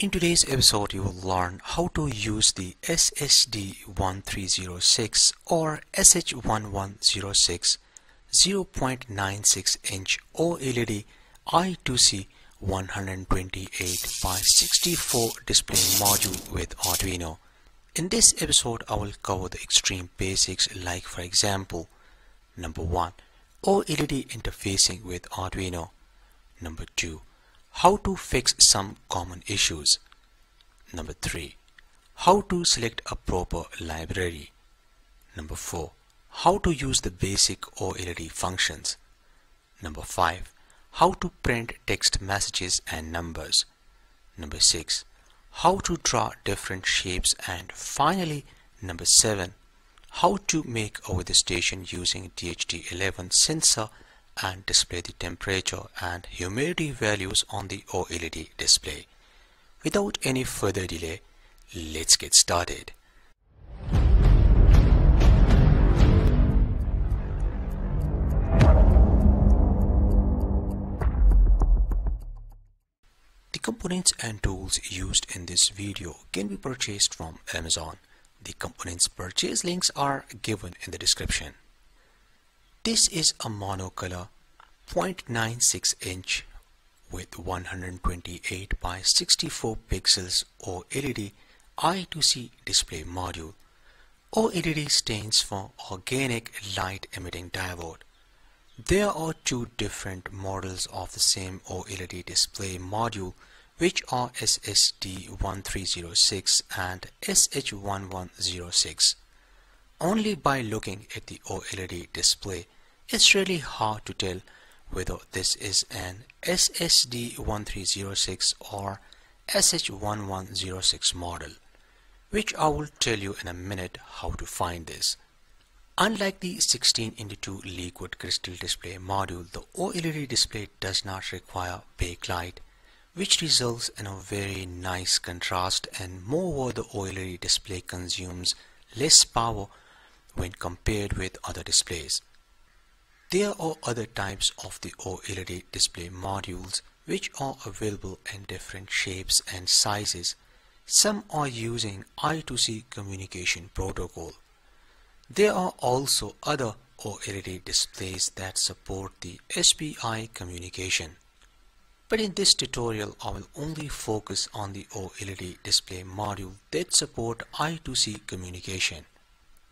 In today's episode, you will learn how to use the SSD1306 or SH1106 0.96 inch OLED I2C 128x64 display module with Arduino. In this episode, I will cover the extreme basics, like for example, number 1, OLED interfacing with Arduino. Number 2, how to fix some common issues. Number 3, how to select a proper library. Number 4, how to use the basic OLED functions. Number 5, how to print text messages and numbers. Number 6, how to draw different shapes, and finally number 7, how to make a weather station using DHT11 sensor and display the temperature and humidity values on the OLED display. Without any further delay, let's get started. The components and tools used in this video can be purchased from Amazon. The components purchase links are given in the description. This is a monocolor 0.96 inch with 128x64 pixels OLED I2C display module. OLED stands for Organic Light Emitting Diode. There are two different models of the same OLED display module, which are SSD1306 and SH1106. Only by looking at the OLED display, it's really hard to tell whether this is an SSD1306 or SH1106 model, which I will tell you in a minute how to find this. Unlike the 16:2 liquid crystal display module, the OLED display does not require backlight, which results in a very nice contrast, and moreover the OLED display consumes less power when compared with other displays. There are other types of the OLED display modules which are available in different shapes and sizes. Some are using I2C communication protocol. There are also other OLED displays that support the SPI communication. But in this tutorial, I will only focus on the OLED display module that support I2C communication.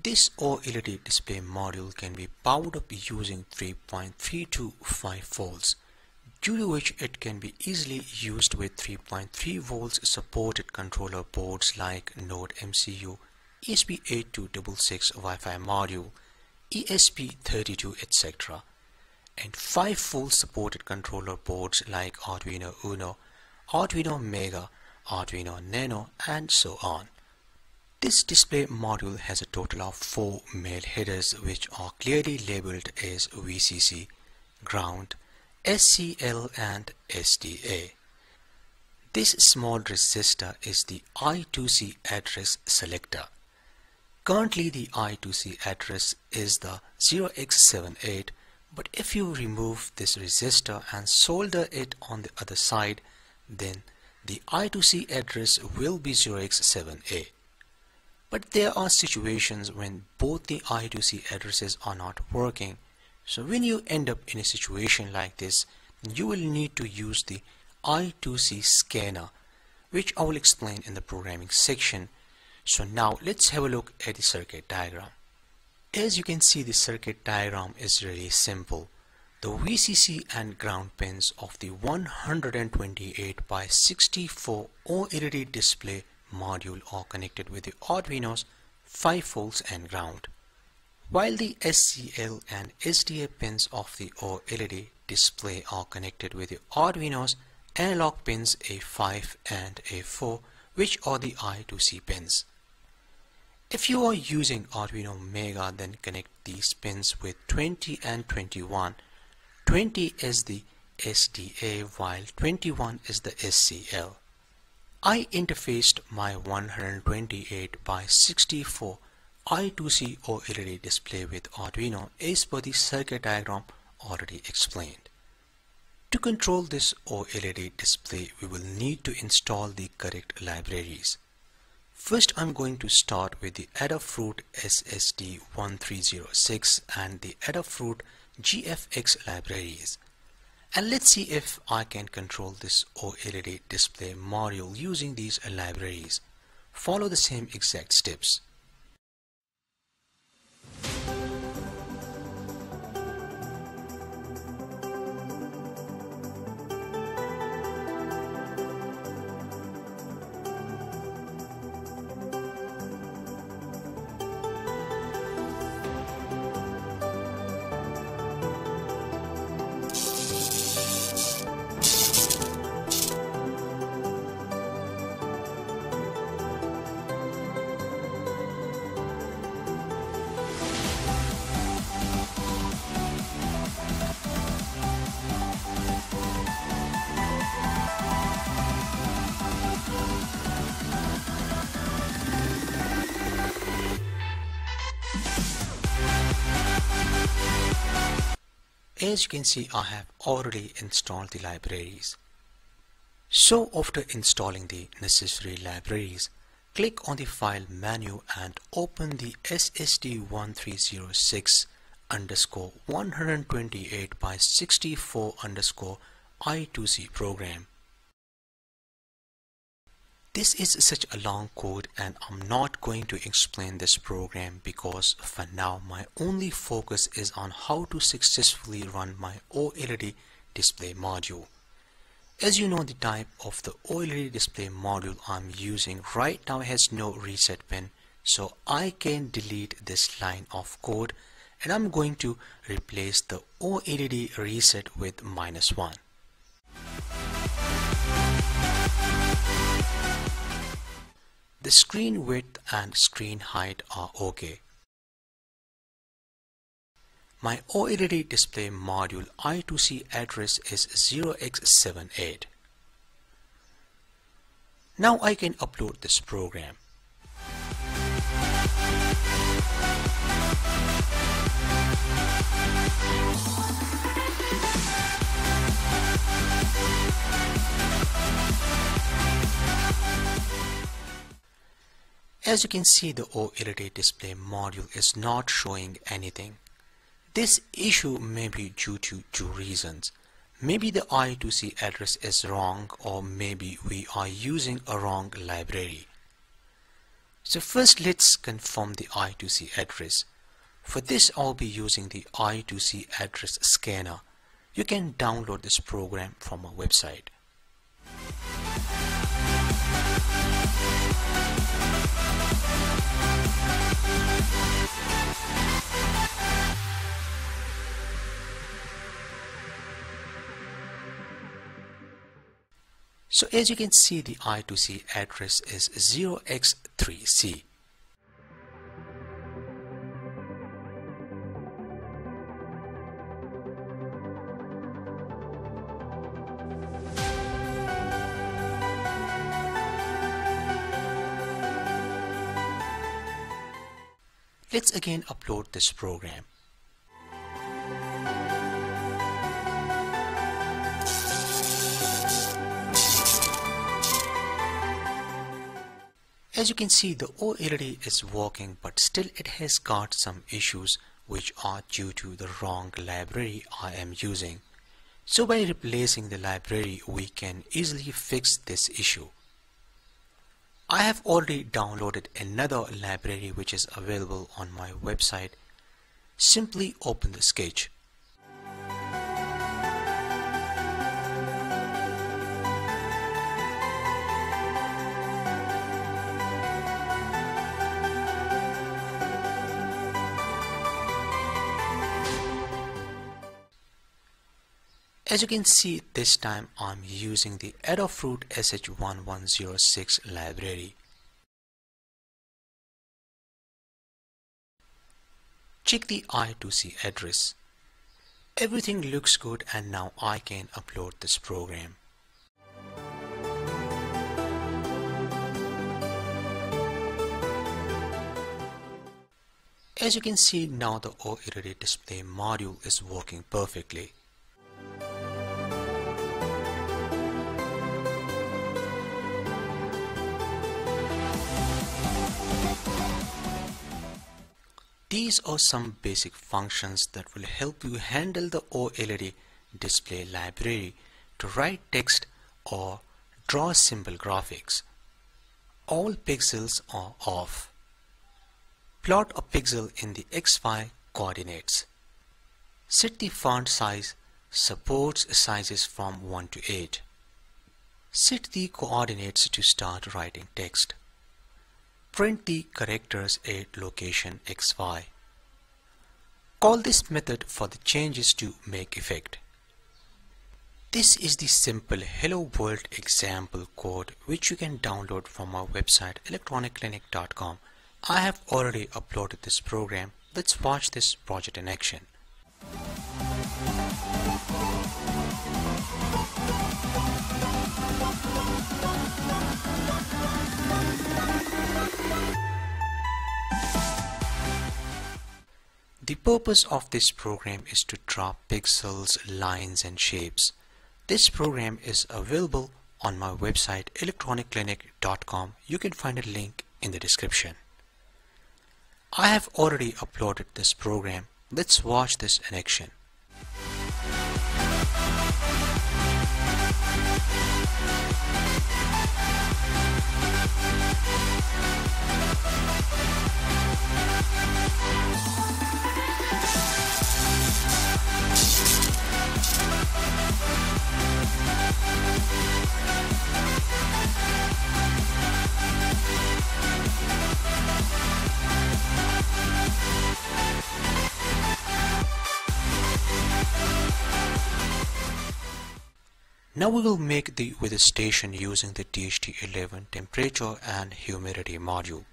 This OLED display module can be powered up using 3.325 volts, due to which it can be easily used with 3.3 volts supported controller boards like Node MCU, ESP8266 Wi-Fi module, ESP32, etc., and 5 full supported controller boards like Arduino Uno, Arduino Mega, Arduino Nano, and so on. This display module has a total of 4 mail headers, which are clearly labeled as VCC, ground, SCL, and SDA. This small resistor is the I2C address selector. Currently the I2C address is the 0x78, but if you remove this resistor and solder it on the other side, then the I2C address will be 0x7A. But there are situations when both the I2C addresses are not working. So when you end up in a situation like this, you will need to use the I2C scanner, which I will explain in the programming section. So now let's have a look at the circuit diagram. As you can see, the circuit diagram is really simple. The VCC and ground pins of the 128x64 OLED display module are connected with the Arduino's 5 volts and ground, while the SCL and SDA pins of the OLED display are connected with the Arduino's analog pins A5 and A4, which are the I2C pins. If you are using Arduino Mega, then connect these pins with 20 and 21. 20 is the SDA, while 21 is the SCL. I interfaced my 128x64 I2C OLED display with Arduino as per the circuit diagram already explained. To control this OLED display, we will need to install the correct libraries. First, I'm going to start with the Adafruit SSD 1306 and the Adafruit GFX libraries. And let's see if I can control this OLED display module using these libraries. Follow the same exact steps. As you can see, I have already installed the libraries. So after installing the necessary libraries, click on the file menu and open the SSD1306_128/64_I2C program. This is such a long code and I'm not going to explain this program because for now my only focus is on how to successfully run my OLED display module. As you know, the type of the OLED display module I'm using right now has no reset pin, so I can delete this line of code and I'm going to replace the OLED reset with -1. The screen width and screen height are okay. My OLED display module I2C address is 0x78. Now I can upload this program. As you can see, the OLED display module is not showing anything. This issue may be due to two reasons. Maybe the I2C address is wrong, or maybe we are using a wrong library. So first, let's confirm the I2C address. For this, I'll be using the I2C address scanner. You can download this program from our website. So as you can see, the I2C address is 0x3C. Let's again upload this program. As you can see, the OLED is working, but still it has got some issues which are due to the wrong library I am using. So by replacing the library, we can easily fix this issue. I have already downloaded another library which is available on my website. Simply open the sketch. As you can see, this time I'm using the Adafruit SH1106 library. Check the I2C address. Everything looks good and now I can upload this program. As you can see, now the OLED display module is working perfectly. These are some basic functions that will help you handle the OLED display library to write text or draw simple graphics. All pixels are off. Plot a pixel in the XY coordinates. Set the font size, supports sizes from 1 to 8. Set the coordinates to start writing text. Print the characters at location XY. Call this method for the changes to make effect. This is the simple Hello World example code which you can download from our website electronicclinic.com. I have already uploaded this program. Let's watch this project in action. The purpose of this program is to draw pixels, lines and shapes. This program is available on my website electronicclinic.com. You can find a link in the description. I have already uploaded this program. Let's watch this in action. Now we will make the weather station using the DHT11 temperature and humidity module.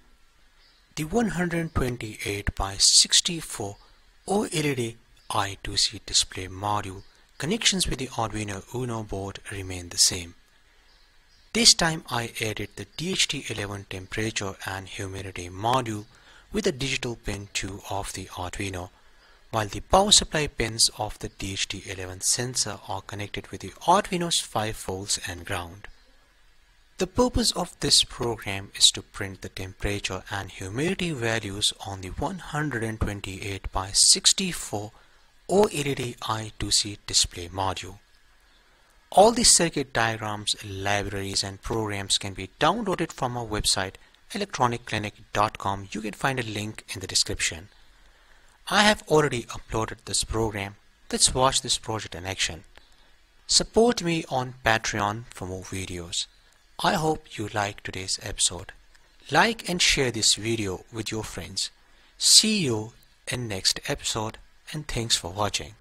The 128 by 64 OLED I2C display module connections with the Arduino Uno board remain the same. This time I added the DHT11 temperature and humidity module with the digital pin 2 of the Arduino, while the power supply pins of the DHT11 sensor are connected with the Arduino's 5 volts and ground. The purpose of this program is to print the temperature and humidity values on the 128 by 64 OLED I2C display module. All the circuit diagrams, libraries and programs can be downloaded from our website electronicclinic.com. You can find a link in the description. I have already uploaded this program. Let's watch this project in action. Support me on Patreon for more videos. I hope you like today's episode. Like and share this video with your friends. See you in next episode and thanks for watching.